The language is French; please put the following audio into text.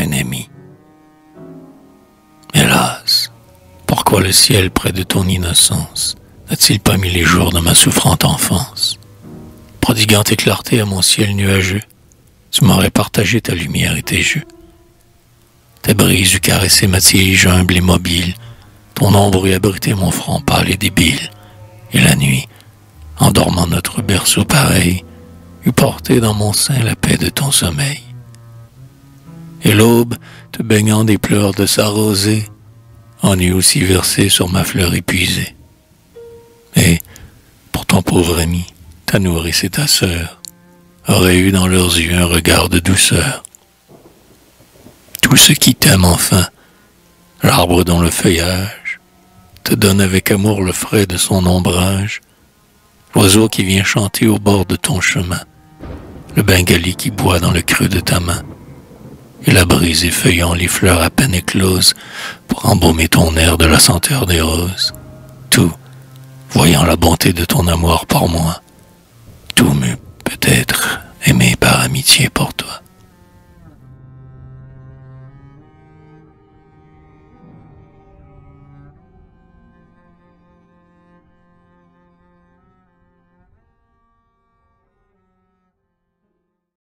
un ami. Hélas, pourquoi le ciel près de ton innocence n'a-t-il pas mis les jours de ma souffrante enfance? Prodiguant tes clartés à mon ciel nuageux, tu m'aurais partagé ta lumière et tes jeux. Ta brise eût caressé ma tige humble et mobile, ton ombre eût abrité mon front pâle et débile, et la nuit, en dormant notre berceau pareil, eût porté dans mon sein la paix de ton sommeil. Et l'aube, te baignant des pleurs de sa rosée, en eût aussi versé sur ma fleur épuisée. Et, pour ton pauvre ami, ta nourrice et ta sœur auraient eu dans leurs yeux un regard de douceur. Tout ce qui t'aime enfin, l'arbre dont le feuillage te donne avec amour le frais de son ombrage, l'oiseau qui vient chanter au bord de ton chemin, le bengali qui boit dans le creux de ta main, et la brise effeuillant les fleurs à peine écloses pour embaumer ton air de la senteur des roses. Tout, voyant la bonté de ton amour pour moi, tout m'eût peut-être aimé par amitié pour toi.